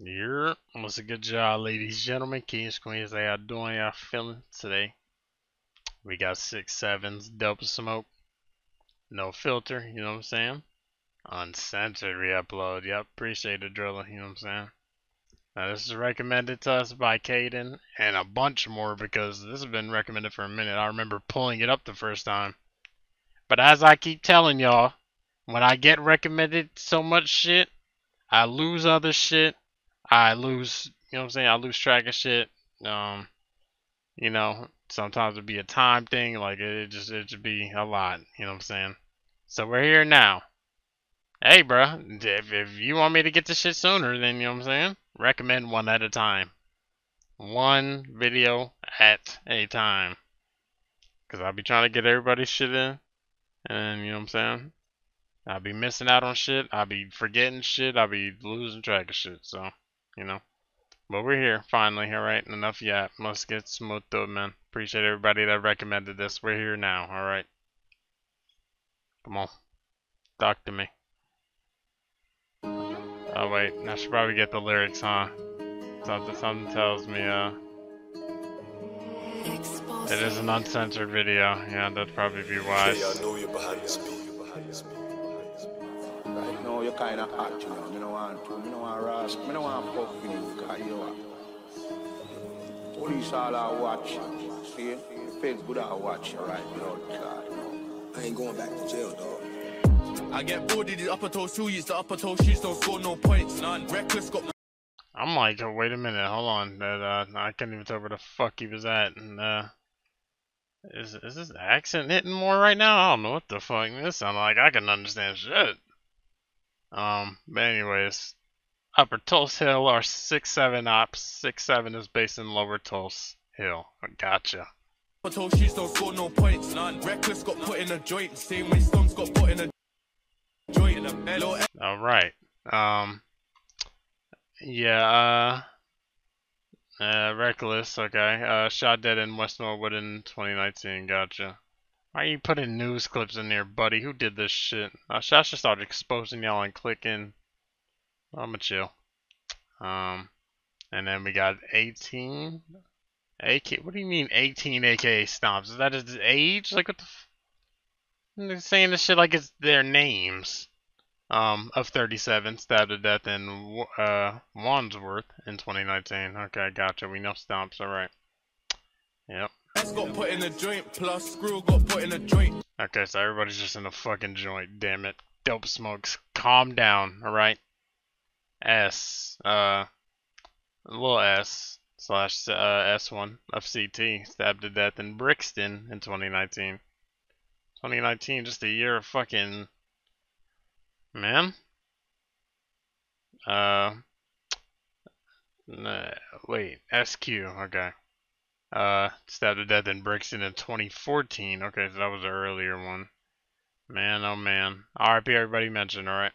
Yeah, what's a good job, ladies, gentlemen, kings, queens. How y'all doing? Y'all feeling today? We got 6 7s, Dopesmoke, no filter. You know what I'm saying? Uncensored reupload. Yep, appreciate the drilling. You know what I'm saying? Now this is recommended to us by Caden and a bunch more because this has been recommended for a minute. I remember pulling it up the first time. But as I keep telling y'all, when I get recommended so much shit, I lose other shit. I lose, you know what I'm saying? I lose track of shit. You know, sometimes it'd be a time thing. Like it just be a lot. You know what I'm saying? So we're here now. Hey, bro, if you want me to get this shit sooner, then you know what I'm saying? Recommend one at a time. One video at a time. Because I'll be trying to get everybody's shit in. And you know what I'm saying? I'll be missing out on shit. I'll be forgetting shit. I'll be losing track of shit. So, you know. But we're here, finally. Alright, enough yap. Let's get smooth though, man. Appreciate everybody that recommended this. We're here now. Alright. Come on. Talk to me. Oh wait, I should probably get the lyrics, huh? Something tells me, it is an uncensored video. Yeah, that'd probably be wise. I know you're behind this beat. Right now you're kind of hot, you know. Me no want fuck with you, cause you know what? Police all are watching. See? It feels good to watch you right now. I ain't going back to jail, dog. I get bored of the upper toe shoes. The upper toe shoes don't score no points. None. Reckless got. I'm like, oh, wait a minute, hold on. I couldn't even tell where the fuck he was at. And is this accent hitting more right now? I don't know what the fuck this sounds like. I can understand shit. But anyways, Upper Tulse Hill are 6 7 ops. 6 7 is based in Lower Tulse Hill. Gotcha. Upper toe shoes don't score no points. None. Reckless got put in a joint. Same way Storms got put in a. Alright, yeah, Reckless, okay, shot dead in West Norwood in 2019, gotcha. Why are you putting news clips in there, buddy? Who did this shit? I should start exposing y'all and clicking. I'm gonna chill. And then we got 18 AK, what do you mean 18 AKA stomps? Is that his age? Like, what the f- They're saying this shit like it's their names. Of 37, stabbed to death in Wandsworth in 2019. Okay, gotcha. We know stomps. All right. Yep. Got put in a joint. Plus screw got put in a joint. Okay, so everybody's just in a fucking joint. Damn it. Dopesmokes, calm down. All right. S. Little S slash S1 of CT, stabbed to death in Brixton in 2019. 2019, just a year of fucking, man. Nah, wait, SQ, okay. Stabbed to death in Brixton in 2014. Okay, so that was the earlier one. Man, oh man. RIP, everybody mentioned, alright.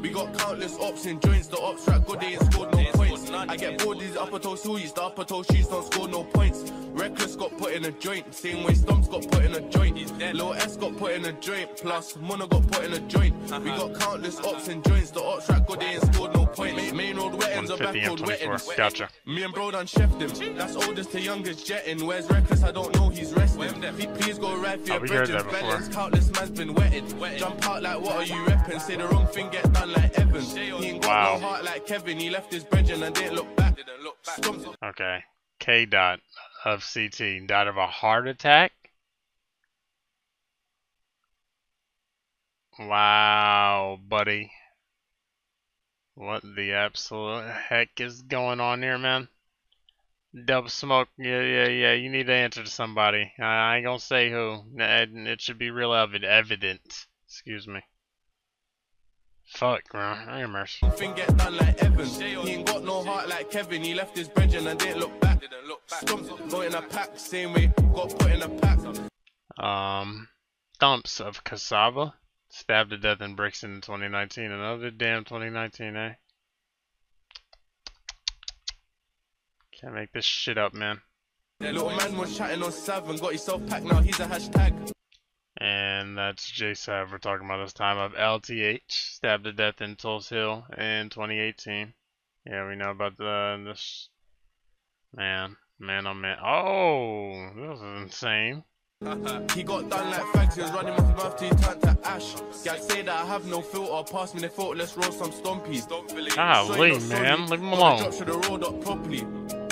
We got countless ops in joints, the ops track good, they ain't scored no points. I get bored these upper toe shoes, the upper toe shoes don't score no points. Reckless got put in a joint, same way Stomps got put in a joint. Lil S got put in a joint, plus Mono got put in a joint. We got countless ops in joints, the ops track good, they ain't scored no points. Main road wettings are back road wettings. Gotcha. Me and bro done chef them, that's oldest to youngest jetting. Where's Reckless? I don't know, he's resting. Please go ride for your bridges, balance, countless man's been wetted. Jump out like what are you reppin', say the wrong thing, get done like Evans. He ain't got no heart like Kevin. He left his bench and didn't look back. Okay. K dot of CT died of a heart attack. Wow, buddy. What the absolute heck is going on here, man? Dopesmoke. Yeah. You need to answer to somebody. I ain't gonna say who. It should be real evident. Excuse me. Fuck, bro. I ain't mercy. Thing get done like Evans. He ain't got no heart like Kevin. He left his bench and didn't look back. Stomps got in a pack, same way got put in a pack. Thumps of Cassava, stabbed to death in Brixton in 2019. Another damn 2019, eh? Can't make this shit up, man. That little man was chatting on Sav and got himself packed. Now he's a hashtag. And that's J-Sav we're talking about this time, of LTH, stabbed to death in Tulse Hill in 2018. Yeah, we know about this. Man, oh man. Oh, this is insane. He got done like fags, he was running off mouth till he turned to ash. Guys say that I have no filter, pass me the filter, let's roll some stompies. Golly, man, leave him alone. Drop should have rolled up properly.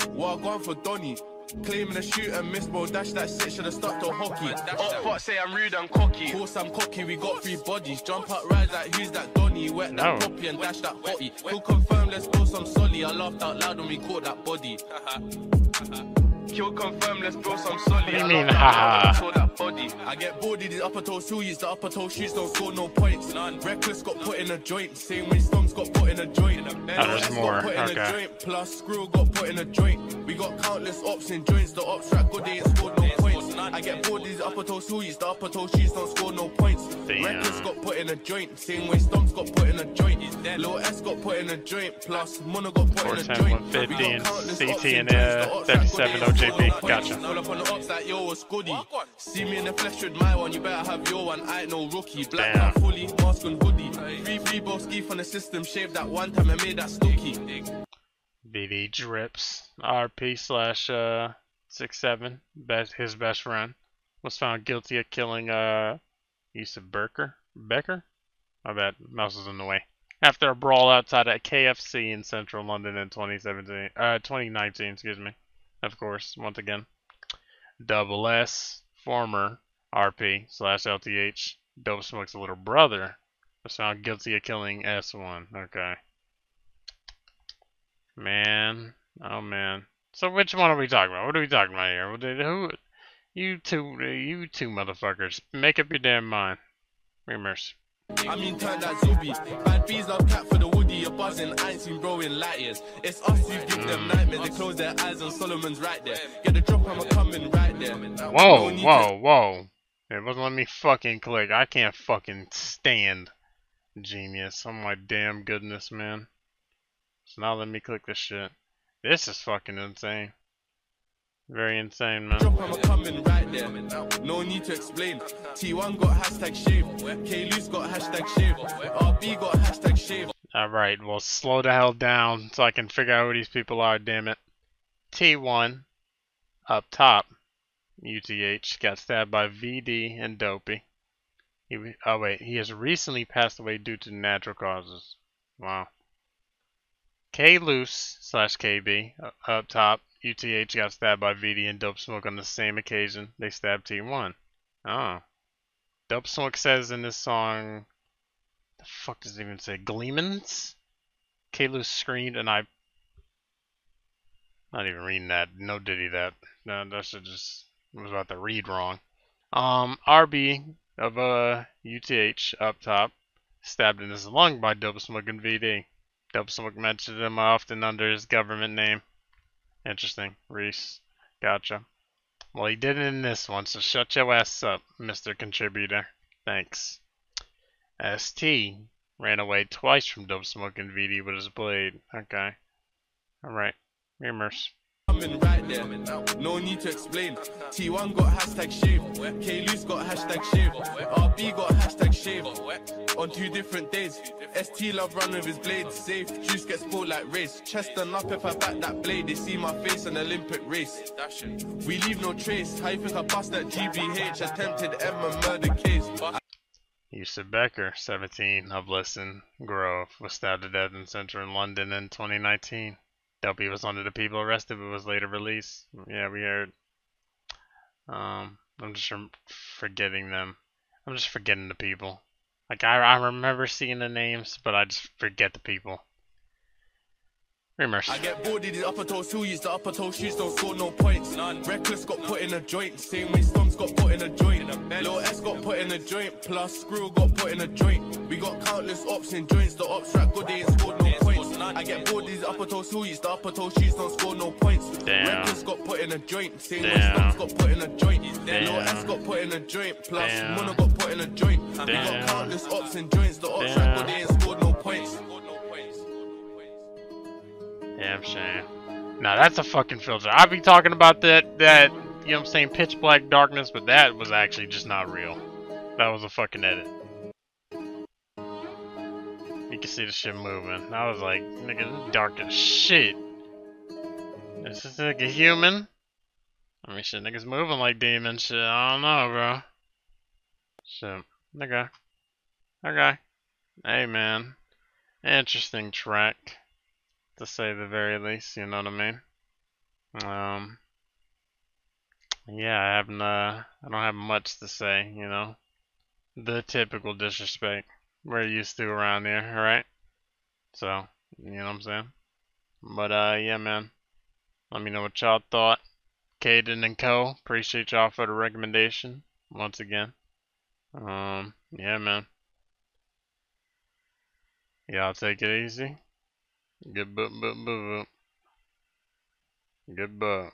Well, I gone for Donny. Claiming a shoot and miss, bro, dash that shit, should have stuck to hockey. Up pot say I'm rude and cocky. Of course I'm cocky, we got three bodies. Jump up, rise like who's that Donny? Wet that poppy and dash that hottie. Who confirmed, let's blow some solly. I laughed out loud when we caught that body. Kill confirmed, let's blow some solly. I mean, haha. That body. I get bored in these upper toe shoes, the upper toe shoes don't score no points. None. Reckless got put in a joint, same way Stomps got put in a joint. Oh, there's more. Put in a joint, plus Screw got put in a joint. We got countless ops in joints, the ops track good, they ain't scored no points. None. I get bored in these upper toe shoes, the upper toe shoes don't score no points. Damn. Reckless got put in a joint, same way Stomps got put in a joint. Little S got put in a joint, plus Mono got put in a joint. 150 and CT and 37 OJP. Gotcha. See me in the flesh with my one, you better have your one. I ain't no rookie. Black out fully, mask and hoodie. Free Reebok ski from the system, shaved that one time and made that stooky. BD drips. RP / 67. His best friend was found guilty of killing Issa Beckor. I bet mouse is in the way. After a brawl outside at KFC in central London in 2019, excuse me. Of course, once again. Double S, former RP / LTH, Dopesmoke's little brother, was found guilty of killing S1. Okay. Man, oh man. So which one are we talking about? What are we talking about here? Who? You two motherfuckers, make up your damn mind. Remorse. I mean, turn that Zuby. Bad bees up cat for the woody. You're buzzing, I ain't seen bro in light years. It's us who give them nightmares. They close their eyes on Solomon's right there. Get the drop, I'm coming right there. Whoa. It wasn't letting me fucking click. I can't fucking stand Genius. Oh my damn goodness, man. It's not letting me click this shit. This is fucking insane. Very insane, man. Drop, I'm coming right there. No need to explain. T1 got #shave. K-Luz got #shave. RB got #shave. Alright, well, slow the hell down so I can figure out who these people are, damn it. T1 up top. UTH got stabbed by VD and Dopey. He has recently passed away due to natural causes. Wow. K-Luz /KB up top. UTH got stabbed by VD and Dopesmoke on the same occasion they stabbed T1. Oh. Dopesmoke says in this song, the fuck does it even say? Gleamins? K-Luz screamed and I... Not even reading that. No diddy that. No, that should just... I was about to read wrong. RB of UTH up top, stabbed in his lung by Dopesmoke and VD. Dopesmoke mentioned him often under his government name. Interesting, Reese. Gotcha. Well, he did it in this one, so shut your ass up, Mr. Contributor. Thanks. ST ran away twice from Dopesmoke and VD with his blade. Okay. Alright. Remorse. Right there. No need to explain. T1 got #shave. K-Luz got #shave. RB got #shave. On 2 different days. ST love run with his blade. Safe. Juice gets pulled like race. Chest and up if I back that blade. They see my face in Olympic race. We leave no trace. How you think I bust that GBH? Attempted M and murder case. Issa Beckor, 17, of Lisson Grove, was stabbed to death in central London in 2019. Dopey was one of the people arrested but was later released. Yeah, we heard. I'm just forgetting them. I'm just forgetting the people. Like, I remember seeing the names, but I just forget the people. I get bored in these upper toe shoes, the upper toe shoes don't score no points. None. Reckless got put in a joint, same way Stomps got put in a joint. Little S got put in a joint, plus Screw got put in a joint. We got countless ops in joints, the ops track good, they ain't scored no points. I get bored in these upper toe shoes, the upper toe shoes don't score no points. Reckless got put in a joint, same way Stomps got put in a joint. Little S got put in a joint, plus Mono got put in a joint. We got countless ops in joints, the ops track good, they ain't scored no points. Damn shame. Now that's a fucking filter. I've been talking about that, you know what I'm saying, pitch black darkness, but that was actually just not real. That was a fucking edit. You could see the shit moving. I was like, nigga, this is dark as shit. Is this nigga human? I mean, shit, niggas moving like demon shit. I don't know, bro. Shit. Nigga. Okay. Hey, man. Interesting track. To say the very least, you know what I mean? Yeah, I don't have much to say, you know? The typical disrespect we're used to around here, alright? So, you know what I'm saying? But, yeah, man. Let me know what y'all thought. Caden and Co. Appreciate y'all for the recommendation. Once again. Yeah, man. Y'all take it easy. Good boop, boop, boop, boop. Good boop.